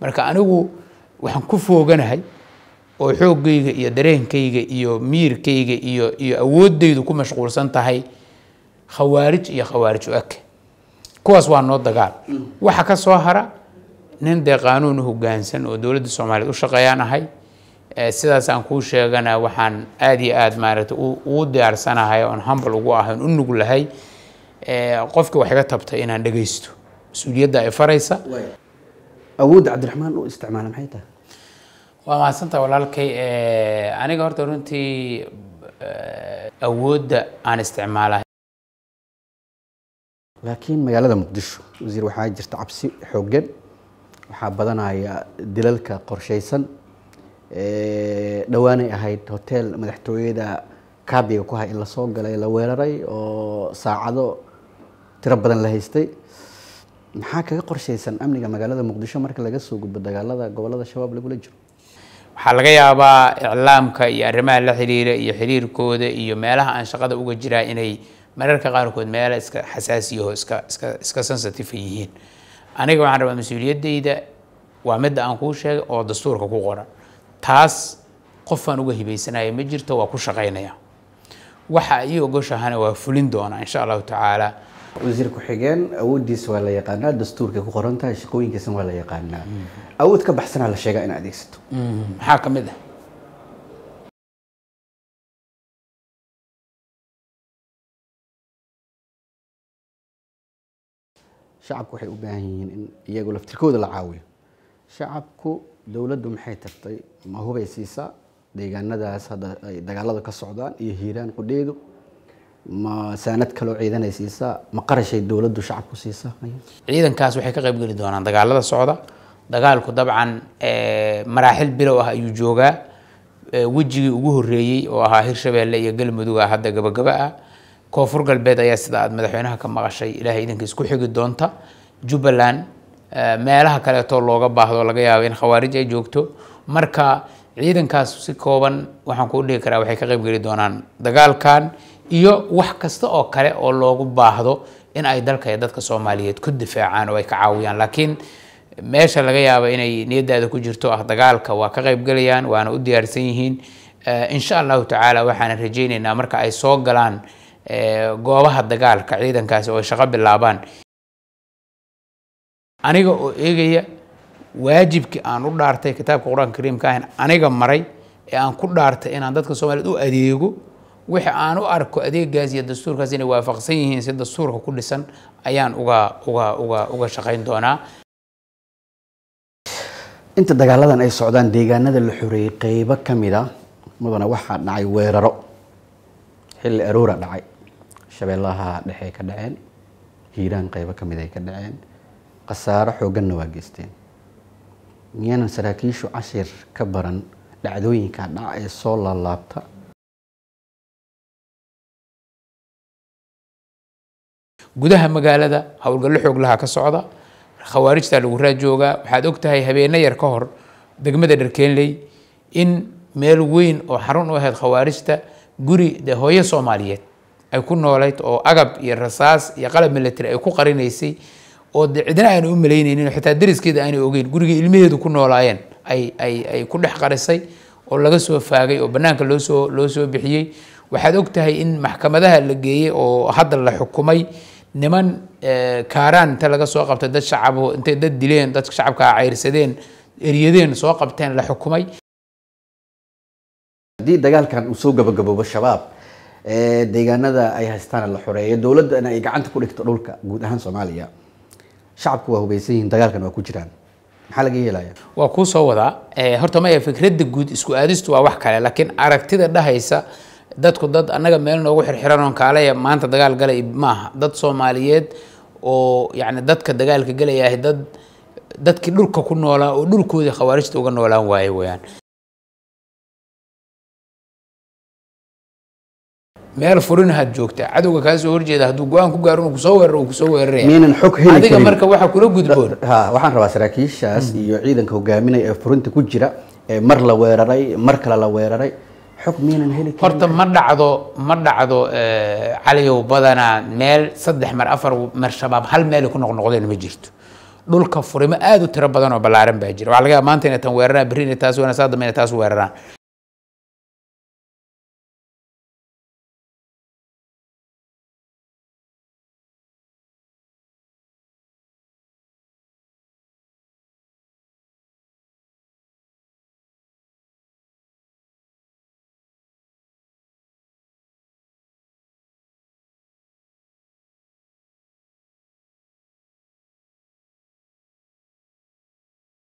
marka anigu waxaan ku fooganahay oo xoogayga iyo dareenkayga iyo miirkayga iyo awoodaydu ku mashquulsan tahay khawaarij iyo khawaarij u ag kuwaas waa noo dagaal waxa ka soo hara nin de qaanuun hoggaansan oo dawladda Soomaaliya u shaqeeyaan ahay sidaas aan ku sheegana waxaan aad iyo aad maaragtay u diyaarsanahay oo humble ugu ahaan u nugulahay qofka wax iga tabtay inaan dhageysto mas'uuliyadda ay faraysa awood Cabdiraxmaan oo isticmaalay maxay tahay وما سنت ولالك أنا قررت أنتي أود أن استعمالها لكن مجال هذا مقدش وزير وحاج جرت عبسي حوجن وحابدنا هي دلالك قرشيسن دواني هاي هوتيل مدحتوي دا كابي وكوها إلا صوق لا إلا ويرري أو ساعدو تربدن لهيستي محاكي قرشيسن أمني مجال هذا مقدش مركز لجس وجب الدجال هذا قبل هذا الشباب اللي يقول حلقة أبا إعلام كي الرمال الحريرة يحرير كود يمالها عن شقده وجرا إني مررك غير كود ماله إسك حساسيه إسك سنسيتيفيين أنا كمان ربع مسؤولية جديدة وعمد أنكوشة أو دستور كقرار تاس قفا نوجه بيسنا مجرته وكوشة غينيا وحقيقة وجوشة هنا وفلندون إن شاء الله تعالى وزيرك حجان أودي سؤال يقاننا دستور كقرار تاش كوين كسم ولا يقاننا أود كبحثنا على شيء أنا أديسته حاكم ده شعبك حي أباهين إن يقول افتركوا العاوي شعبك دولتهم حيتبطي ما هو بيسيسا ديجان نداس هذا دجال هذا كالسعودان يهيران قديدو ما ساند كلو عيدان يسيسا ما قرش الدولة شعبك سيسا عيدان كاس وحي كغيب قلدونا دجال هذا السعودان dagaalku dabcan maraaxil bilow ah ayuu jooga wajigi ugu horeeyay oo ahaa Hirshabeelle iyo Galmudug hadda gabagaba ah koonfur galbeed ayaa sida aad madaxweynaha ka maqashay ilaahay idinkiis ku xigi doonta Jubaland meelaha kale oo looga baahdo laga yaabo in khawaarij ay joogto marka ciidankaas si kooban waxaan ku dhigi karaa waxay ka qayb gali doonaan dagaalkan iyo wax kasta oo kale oo loogu baahdo in ay dalka iyo dadka Soomaaliyeed ku difaacaan oo ay ka caawiyaan laakiin meesha laga yaabo inay niyadda ku jirto ah dagaalka waa ka qayb galayaan waana u diyaarsan yihiin insha Allah ta'ala waxaan rajaynaynaa marka ay soo galaan goobaha dagaalka ciidankaas oo shaqo bilaabaan aniga oo eegaya waajibkii aan u dhaartay kitaabka Qur'aanka Kariimka ah aniga maray ee aan ku dhaartay inaan dadka Soomaaliyeed u adeego wixii aan u arko adeegaas iyo dastuurkaas inay waafaqsan yihiin sida dastuurka ku dhisan ayaan uga shaqayn doonaa inta dagaaladan ay socdaan deegaanada la xureeyay qayb ka mid ah mudana waxa dhacay weeraro xilli aroora dhacay shabeellaha dhexe ka dhaceen hiiraan qayb ka mid ay ka dhaceen qasaaro xoogan waa geysteen miyanan saraakiishu cashir ka baran dhacdooyinka dhacay soo laabta gudaha magaalada hawlgal xoog laha ka socda khawaarijta lagu raajoga waxaad og tahay habeena yar ka hor degmada Dharkeenley in meel weyn oo xarun u ahayd khawaarijta guri de hooyo Soomaaliyeed ay ku nooleyd oo agab iyo rasaas iyo qalab military ay ku qarinaysay oo cidina aan u maleynaynin xitaa dariskeeda aan ogeyn guriga ilmaheedu ku noolaayeen ay ku dhex qarisay oo laga soo faagay oo banaanka loo soo bixiyay waxaad og tahay in maxkamadaha la geeyay oo hadda la xukumay niman kaaraan inta laga soo qabtay dad shacabo intay dad dileen dadka shacabka ah ceyrsadeen eriyadeen soo qabteen la xukumay hadii dagaalkan uu soo gabagabo shabaab deegaanada ay haystaan la xoreeyo dawladda ay gacanta ku dhigto dhulka guud ahaan Soomaaliya shacabku waa hubaysan in dagaalkan waa ku jiraan maxaa laga yeelayaa waa ku soo wada horta ma fikradda guud isku aadistu waa wax kale laakiin aragtida dhahaysa dadku dad anaga meel noogu xirxiran oo kaale maanta dagaal galay ma aha dad Soomaaliyeed oo yaani dadka dagaalka galaya dad dadkii dhulka ku noolaa oo dhulkooda khawaarijta uga noolaan waayay weeyaan meel furin had joogta cadowga ka soo horjeeda haduu go'aan ku gaaro inuu soo weeraro ku soo weeraraya miinan xog heli adiga marka waxa kula gudboon waxaan rabaa saraakiishaas iyo ciidanka hogaaminaya ee furinta ku jira ee mar la weeraray mar kale la weeraray حكمين هلك هرت ما دعدو عليه وبدنا مال صدح مر أفر مر شباب هل مالك نقدين مجيت dhulka furima aad u tiro badan oo balaaran baa jira waxa laga maanta inay tan weeraraan bariin taas wana saad meena taas weeraraan